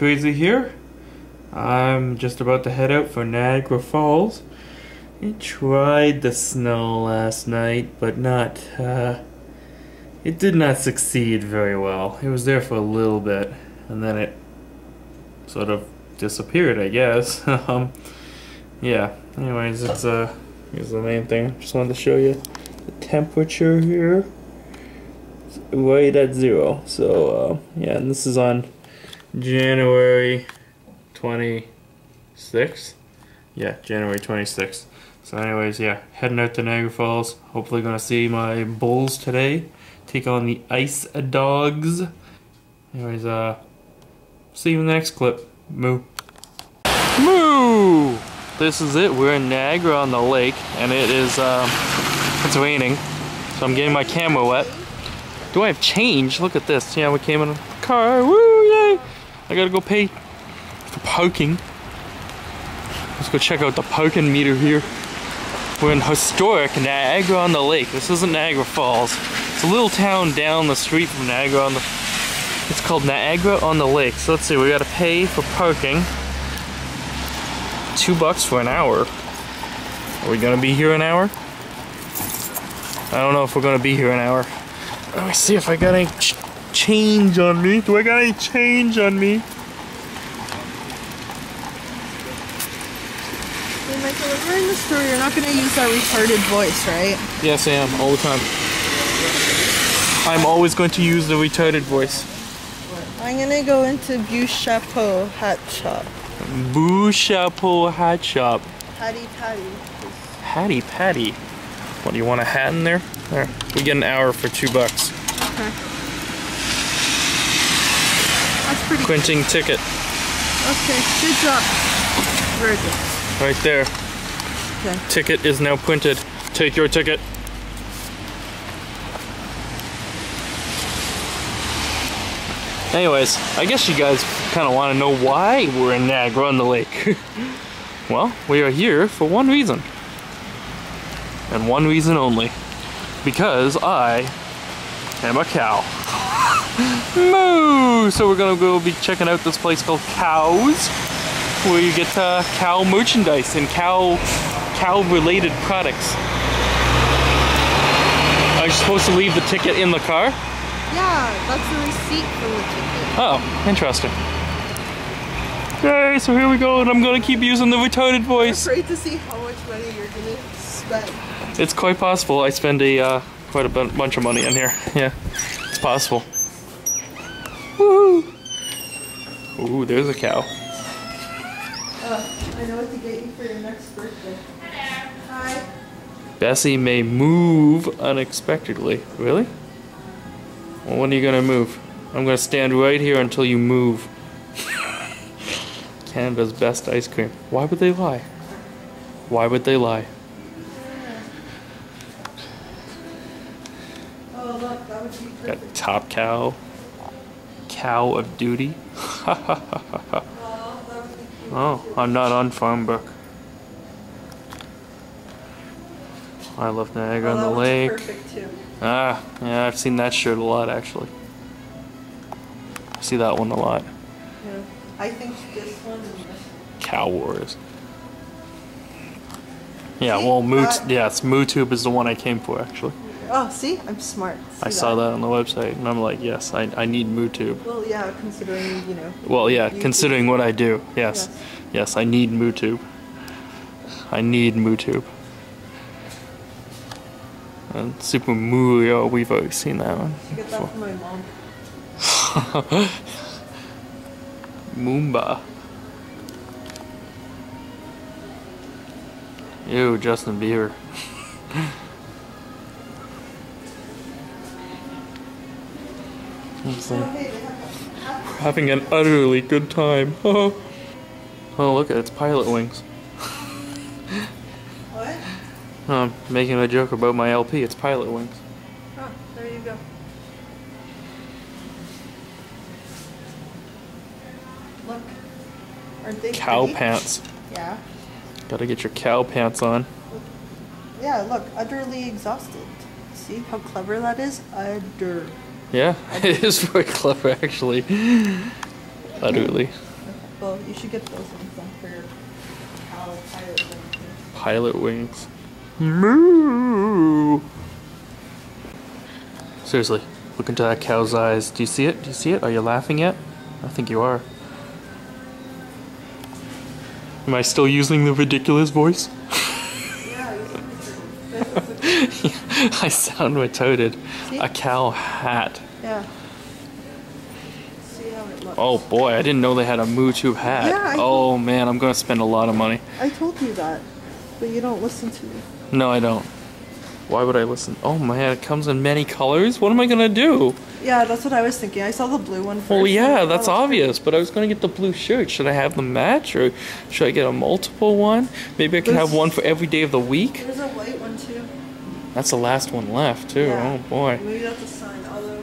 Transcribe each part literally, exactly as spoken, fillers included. Cowscrazy here. I'm just about to head out for Niagara Falls. I tried the snow last night, but not, uh, it did not succeed very well. It was there for a little bit, and then it sort of disappeared, I guess. um, yeah, anyways, it's, uh, here's the main thing. Just wanted to show you the temperature here. It's right at zero, so, uh, yeah, and this is on January twenty-sixth. Yeah, January twenty-sixth. So anyways, yeah, heading out to Niagara Falls. Hopefully gonna see my Bulls today. Take on the Ice Dogs. Anyways, uh, see you in the next clip. Moo. Moo! This is it. We're in Niagara-on-the-Lake, and it is, um, it's raining. So I'm getting my camera wet. Do I have change? Look at this. Yeah, we came in a car. Woo, yay! I gotta go pay for parking. Let's go check out the parking meter here. We're in historic Niagara-on-the-Lake. This isn't Niagara Falls. It's a little town down the street from Niagara-on-the-Lake. It's called Niagara-on-the-Lake. So let's see, we gotta pay for parking. Two bucks for an hour. Are we gonna be here an hour? I don't know if we're gonna be here an hour. Let me see if I got any ch change on me. Do I got any change on me? Michael, if we're in the store, you're not going to use that retarded voice, right? Yes, I am. All the time. I'm always going to use the retarded voice. I'm going to go into Beau Chapeau Hat Shop. Beau Chapeau Hat Shop. Hattie Patty. Hattie Patty? What, do you want a hat in there? There. We get an hour for two bucks. Okay. That's pretty Quinting good. Ticket. Okay, good job. Very good. Right there. Okay. Ticket is now printed. Take your ticket. Anyways, I guess you guys kind of want to know why we're in Niagara-on-the-Lake. Well, we are here for one reason. And one reason only. Because I am a cow. Moo! So we're going to go be checking out this place called COWS, where you get uh, cow merchandise and cow cow related products. Are you supposed to leave the ticket in the car? Yeah, that's the receipt for the ticket. Oh, interesting. Okay, so here we go, and I'm gonna keep using the retarded voice. I'm afraid to see how much money you're gonna spend. It's quite possible I spend a uh, quite a bunch of money in here. Yeah, it's possible. Woohoo! Ooh, there's a cow. I know what to get you for your next birthday. Hello. Hi. Bessie may move unexpectedly. Really? Well, when are you gonna move? I'm gonna stand right here until you move. Canada's best ice cream. Why would they lie? Why would they lie? Oh, look, that would be perfect. Got Top Cow. Cow of Duty. Ha ha ha ha. Oh, I'm not on Farmbrook. I love Niagara on the Lake. Perfect too. Ah, yeah, I've seen that shirt a lot actually. I see that one a lot. Yeah, I think this one. Cow Wars. Yeah, see, well, Moo. Uh, yeah, it's MooTube is the one I came for actually. Oh, see, I'm smart. See I that. saw that on the website, and I'm like, yes, I I need MooTube. Well, yeah, considering you know. Well, yeah, YouTube. Considering what I do, yes, yes, yes I need MooTube. I need MooTube. And Super Moo Yo, we've already seen that one. I get that from my mom. Moomba. Ew, Justin Bieber. Having an utterly good time. Oh, look at its pilot wings. What? I'm making a joke about my L P. It's pilot wings. Oh, there you go. Look. Aren't they cow pretty? Pants. Yeah. Gotta get your cow pants on. Look. Yeah, look. Utterly exhausted. See how clever that is? Utter. Yeah, it is very clever actually. Utterly. Well, you should get those things on for your cow pilot wings. Pilot wings. Moo! Seriously, look into that cow's eyes. Do you see it? Do you see it? Are you laughing yet? I think you are. Am I still using the ridiculous voice? Yeah, I sound retarded. See? A cow hat. Yeah. See how it looks. Oh boy, I didn't know they had a Moo Tube hat. Yeah, oh man, I'm going to spend a lot of money. I told you that, but you don't listen to me. No, I don't. Why would I listen? Oh man, it comes in many colors? What am I going to do? Yeah, that's what I was thinking. I saw the blue one first. Well, yeah, that's obvious, but I was going to get the blue shirt. Should I have them match, or should I get a multiple one? Maybe I can have one for every day of the week? There's a white one, too. That's the last one left, too. Yeah. Oh, boy. Maybe that's a sign, although...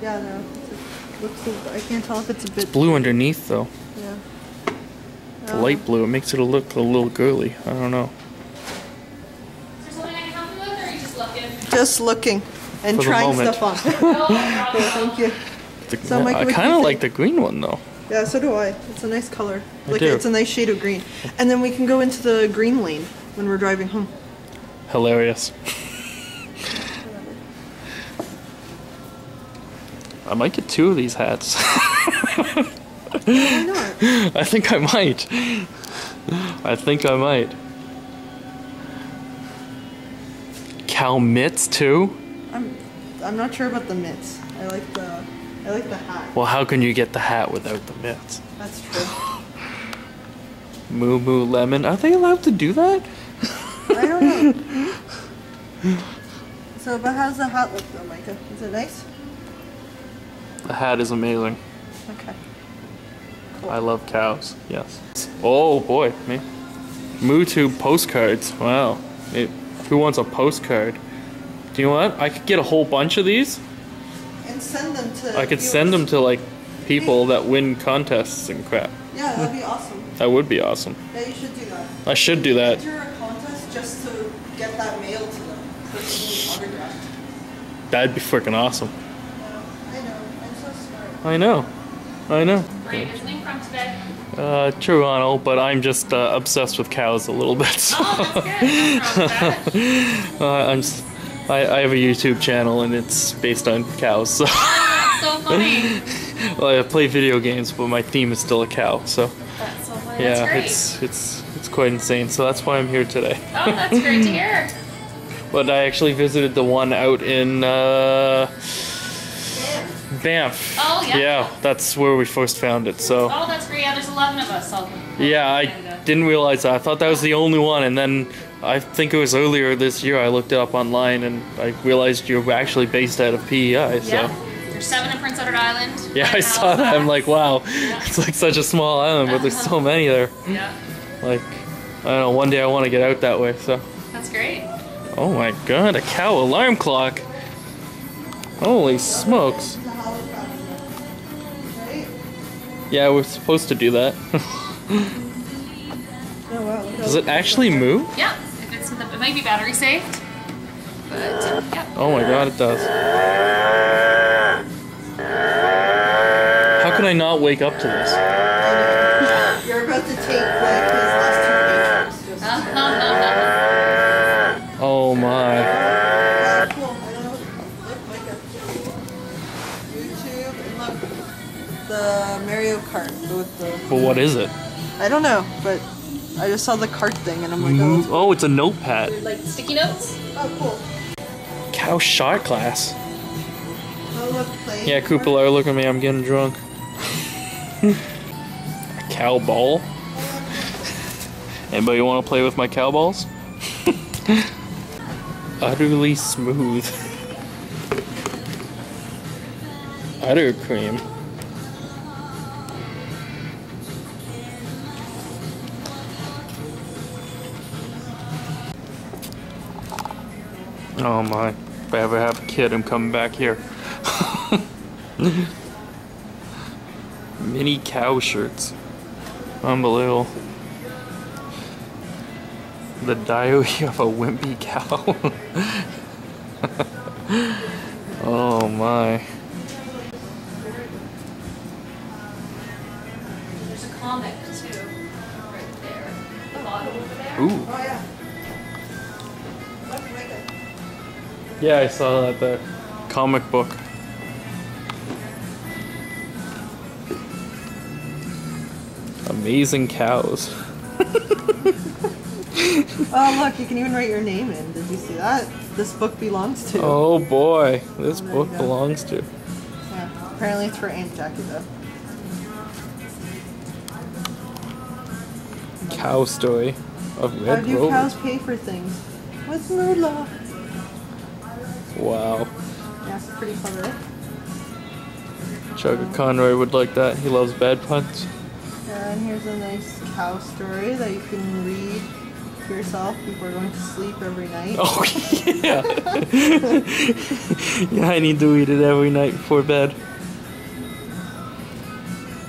Yeah, no. It looks like, I can't tell if it's a bit... It's blue underneath, though. Yeah. It's um, light blue. It makes it look a little girly. I don't know. Is there something I can help you with, or are you just looking? Just looking. And trying stuff on. Okay, thank you. The, so, Mike, I kind of like the green one, though. Yeah, so do I. It's a nice color. I like do. It's a nice shade of green. And then we can go into the green lane when we're driving home. Hilarious. I might get two of these hats. Why not? I think I might. I think I might. Cow mitts, too? I'm, I'm not sure about the mitts. I like the, I like the hat. Well, how can you get the hat without the mitts? That's true. Moo Moo Lemon. Are they allowed to do that? I don't know. So, but how's the hat look though, Micah? Is it nice? The hat is amazing. Okay. Cool. I love cows. Yes. Oh boy, me. Moo Tube postcards. Wow. It, who wants a postcard? You know what? I could get a whole bunch of these. And send them to... I could viewers. send them to, like, people that win contests and crap. Yeah, that'd be awesome. That would be awesome. Yeah, you should do that. I should do that. Enter a contest just to get that mail to them. Personally autographed. That'd be freaking awesome. Yeah, I know. I'm so smart. I know. I know. Where are you visiting from today? Uh, Toronto, but I'm just uh, obsessed with cows a little bit. So. Oh, that's good. No uh, I'm... Just, I, I have a YouTube channel and it's based on cows, so... That's so funny! Well, I play video games, but my theme is still a cow, so... That's so funny. Yeah, that's great. it's, it's, it's quite insane, so that's why I'm here today. Oh, that's great to hear! But I actually visited the one out in, uh... Banff. Banff. Oh, yeah. Yeah, that's where we first found it, so... Oh, that's great. Yeah, there's eleven of us. All yeah, I Canada. didn't realize that. I thought that was the only one, and then... I think it was earlier this year I looked it up online and I realized you're actually based out of P E I, so... Yeah, there's seven in Prince Edward Island. Yeah, I saw that. I'm like, wow, yeah. It's like such a small island, but there's so many there. Yeah. Like, I don't know, one day I want to get out that way, so... That's great. Oh my god, a cow alarm clock! Holy smokes. Yeah, we're supposed to do that. Oh, wow. Does it actually move? Yeah. It might be battery saved, but yeah. Oh my god, it does. How could I not wake up to this? You're about to take like his last two pictures. Oh my. Yeah, cool. I don't know. Look, like a YouTube and look, the Mario Kart with the... But what is it? I don't know, but I just saw the cart thing and I'm like, oh, cool. Oh, it's a notepad. Like sticky notes? Oh, cool. Cow shot class. Oh, look, play. Yeah, Kupala, look at me, I'm getting drunk. A cow ball? Anybody want to play with my cow balls? Utterly smooth. Utter cream. Oh my, if I ever have a kid, I'm coming back here. Mini cow shirts. Unbelievable. The diary of a wimpy cow. Oh my. There's a comic too, right there. The bottle over there. Ooh. Oh yeah. Yeah, I saw that there. Comic book. Amazing cows. Oh look, you can even write your name in. Did you see that? This book belongs to. Oh boy, this oh, book belongs to. Yeah, apparently it's for Aunt Jackie though. Cow story of Red Rover. How do Rover. Cows pay for things? What's the law? Wow. Yeah, it's pretty clever. Chugga um, Conroy would like that. He loves bad puns. And here's a nice cow story that you can read to yourself before going to sleep every night. Oh, yeah. Yeah, I need to read it every night before bed.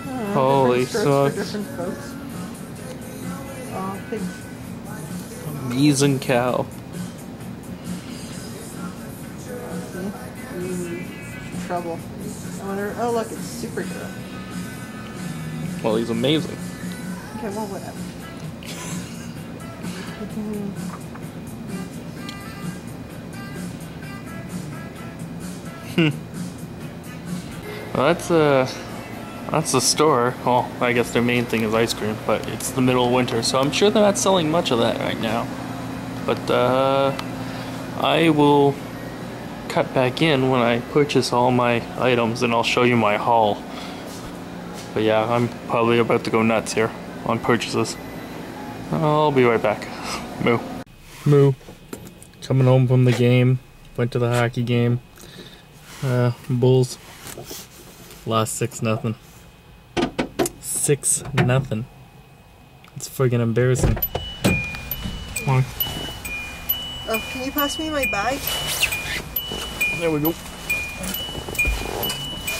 Uh, Holy smokes. Different folks. Oh, pigs. Amazing cow. Trouble. I wonder, oh look, it's Superhero. Well, he's amazing. Okay, well, whatever. Hmm. Well, that's a, that's a store. Well, I guess their main thing is ice cream, but it's the middle of winter, so I'm sure they're not selling much of that right now. But, uh, I will cut back in when I purchase all my items and I'll show you my haul. But yeah, I'm probably about to go nuts here on purchases. I'll be right back. Moo. Moo. Coming home from the game. Went to the hockey game. Uh, Bulls. Lost six nothing. six nothing. It's friggin' embarrassing. Come on. Oh, can you pass me my bag? There we go.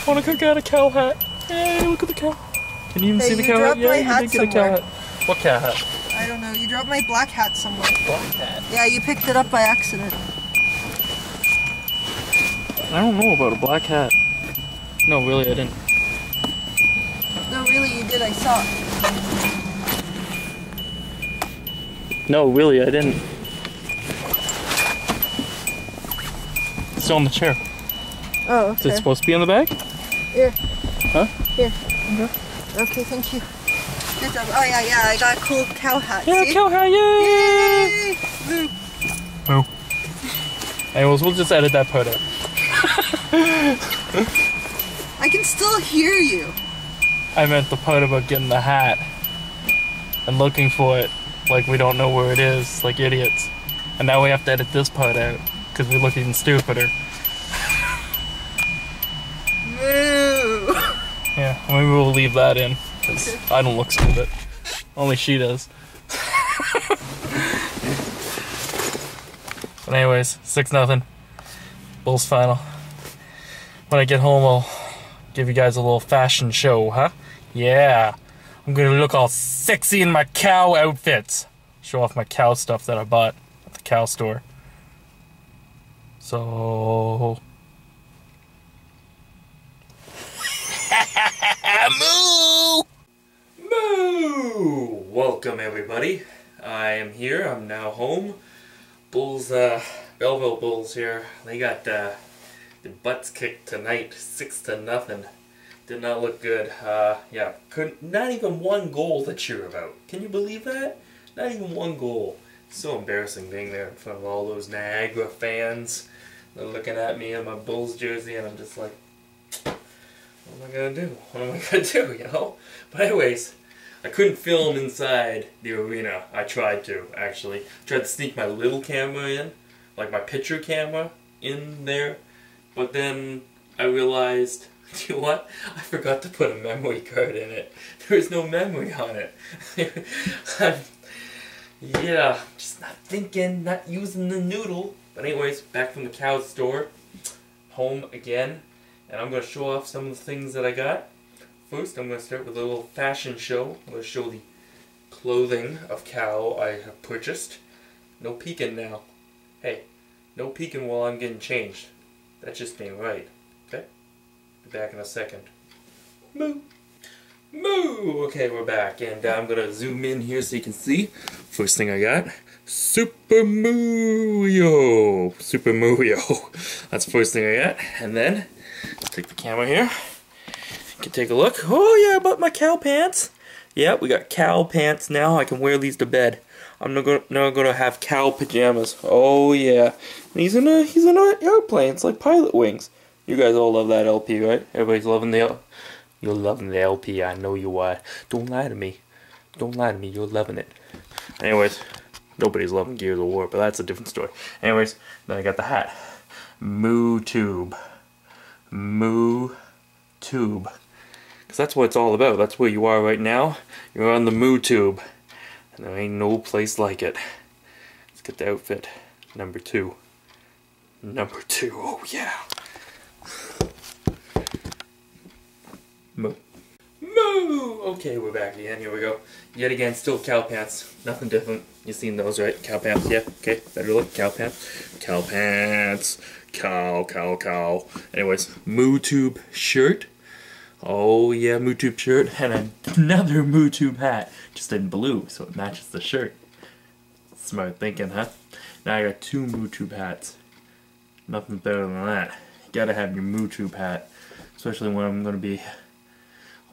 Monika got a cow hat. Hey, look at the cow. Can you even hey, see the you cow hat? Yeah, hat you did get somewhere. A cow hat. What cow hat? I don't know. You dropped my black hat somewhere. Black hat? Yeah, you picked it up by accident. I don't know about a black hat. No, really, I didn't. No, really, you did. I saw it. No, really, I didn't. Still on the chair. Oh, okay. Is it supposed to be on the bag? Here. Huh? Here. Okay. Okay, thank you. Good job. Oh yeah, yeah, I got a cool cow hat. Yeah, see? Cow hat, yay! Yay! Moo. Moo. Anyways, we'll just edit that part out. I can still hear you. I meant the part about getting the hat and looking for it like we don't know where it is, like idiots. And now we have to edit this part out. Because we look even stupider. Moo! Yeah, maybe we'll leave that in. Because I don't look stupid. Only she does. But anyways, six nothing. Bulls final. When I get home, I'll give you guys a little fashion show, huh? Yeah. I'm going to look all sexy in my cow outfits. Show off my cow stuff that I bought at the cow store. So... Moo! Moo! Welcome everybody. I am here. I'm now home. Bulls, uh, Belleville Bulls here. They got uh, their butts kicked tonight, six to nothing. Did not look good. Uh, yeah, couldn't. Not even one goal to cheer about. Can you believe that? Not even one goal. So embarrassing being there in front of all those Niagara fans. They're looking at me in my Bulls jersey and I'm just like, what am I gonna do? What am I gonna do, you know? But anyways, I couldn't film inside the arena. I tried to, actually. I tried to sneak my little camera in, like my picture camera in there. But then I realized, you know what? I forgot to put a memory card in it. There was no memory on it. I'm Yeah, just not thinking, not using the noodle. But anyways, back from the Cows store, home again, and I'm going to show off some of the things that I got. First, I'm going to start with a little fashion show. I'm going to show the clothing of cow I have purchased. No peeking now. Hey, no peeking while I'm getting changed. That just ain't right. Okay? Be back in a second. Moo! Moo! Okay, we're back, and I'm gonna zoom in here so you can see. First thing I got, Super Moo Yo! Super Moo Yo! That's the first thing I got, and then, take the camera here, you can take a look. Oh yeah, I bought my cow pants! Yeah, we got cow pants now, I can wear these to bed. I'm now gonna, now gonna have cow pajamas, oh yeah. And he's in a, he's in an airplane, it's like Pilot Wings. You guys all love that L P, right? Everybody's loving the L P. You're loving the L P, I know you are. Don't lie to me. Don't lie to me, you're loving it. Anyways, nobody's loving Gears of War, but that's a different story. Anyways, then I got the hat. Moo Tube. Moo Tube. Because that's what it's all about. That's where you are right now. You're on the Moo Tube. And there ain't no place like it. Let's get the outfit. Number two. Number two, oh yeah. Moo. Moo! Okay, we're back again. Here we go. Yet again, still cow pants. Nothing different. You've seen those, right? Cow pants. Yeah, okay. Better look. Cow pants. Cow pants. Cow, cow, cow. Anyways, Moo Tube shirt. Oh, yeah, Moo Tube shirt. And another Moo Tube hat. Just in blue, so it matches the shirt. Smart thinking, huh? Now I got two Moo Tube hats. Nothing better than that. You gotta have your Moo Tube hat. Especially when I'm gonna be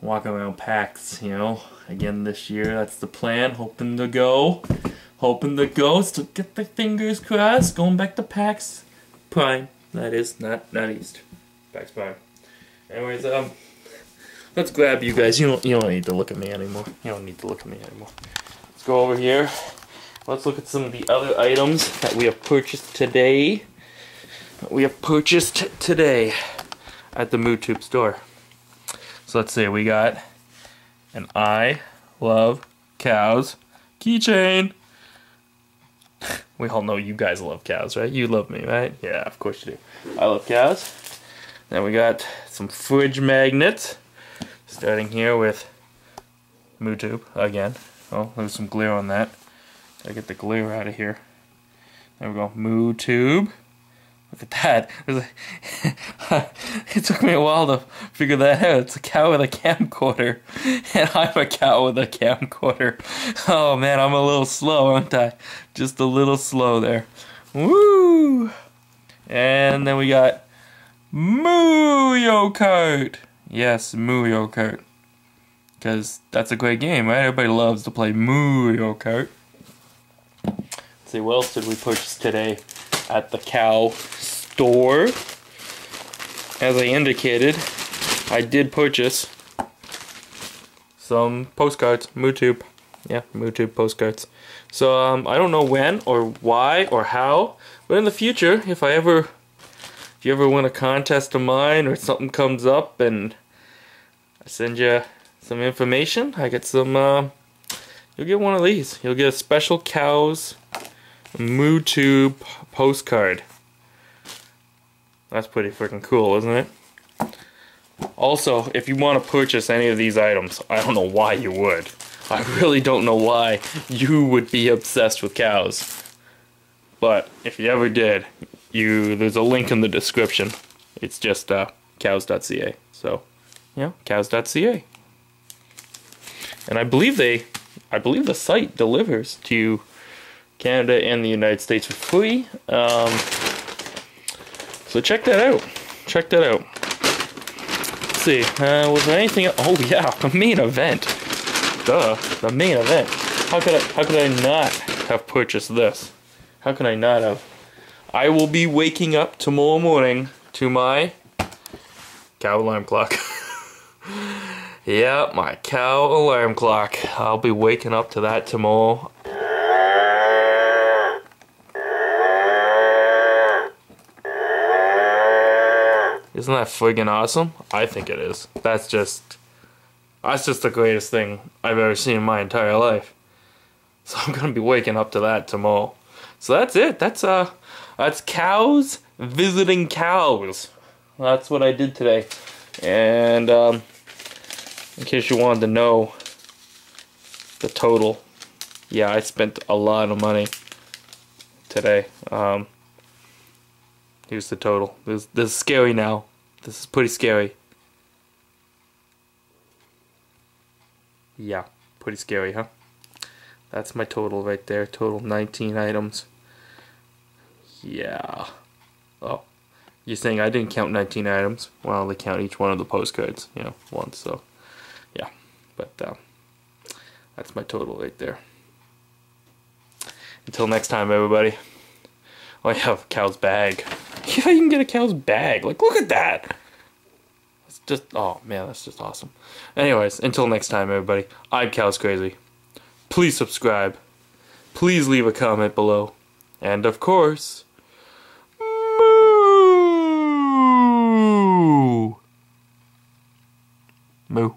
walking around PAX, you know, again this year. That's the plan. Hoping to go. Hoping to go. So get the fingers crossed. Going back to PAX Prime. That is not not East. PAX Prime. Anyways, um, let's grab you guys. You don't you don't need to look at me anymore. You don't need to look at me anymore. Let's go over here. Let's look at some of the other items that we have purchased today. That we have purchased today at the Moo Tube store. So let's see, we got an I Love Cows keychain. We all know you guys love cows, right? You love me, right? Yeah, of course you do. I love cows. Then we got some fridge magnets. Starting here with Moo Tube again. Oh, there's some glue on that. Gotta get the glue out of here. There we go, Moo Tube. Look at that. It, a, it took me a while to figure that out. It's a cow with a camcorder. And I'm a cow with a camcorder. Oh man, I'm a little slow, aren't I? Just a little slow there. Woo! And then we got Moo Yo Kart. Yes, Moo Yo Kart. Because that's a great game, right? Everybody loves to play Moo Yo Kart. Let's see, what else did we purchase today at the cow store? As I indicated, I did purchase some postcards, Moo Tube. Yeah, Moo Tube postcards. So um, I don't know when or why or how, but in the future, if I ever, if you ever win a contest of mine or something comes up and I send you some information, I get some. Uh, you'll get one of these. You'll get a special cows Moo Tube postcard. That's pretty freaking cool, isn't it? Also, if you want to purchase any of these items, I don't know why you would. I really don't know why you would be obsessed with cows. But if you ever did, you there's a link in the description. It's just uh, cows dot C A. So, you know, cows dot C A. And I believe they, I believe the site delivers to you Canada and the United States for free. Um, so check that out. Check that out. Let's see. Uh, was there anything else? Oh yeah, the main event. Duh, the main event. How could I? How could I not have purchased this? How could I not have? I will be waking up tomorrow morning to my cow alarm clock. Yeah, my cow alarm clock. I'll be waking up to that tomorrow. Isn't that friggin' awesome? I think it is. That's just, that's just the greatest thing I've ever seen in my entire life. So I'm gonna be waking up to that tomorrow. So that's it. That's uh, that's cows visiting cows. That's what I did today. And um, in case you wanted to know the total, yeah, I spent a lot of money today. Um, here's the total. This, this is scary now. This is pretty scary. yeah, pretty scary, huh? That's my total right there. Total nineteen items. Yeah. Oh, you're saying I didn't count nineteen items? Well, I only count each one of the postcards, you know, once. So, yeah. But um, that's my total right there. Until next time, everybody. Oh, I have a cow's bag. Yeah, you can get a cow's bag. Like, look at that. It's just, oh man, that's just awesome. Anyways, until next time, everybody. I'm cowscrazy. Please subscribe. Please leave a comment below. And of course, moo. Moo.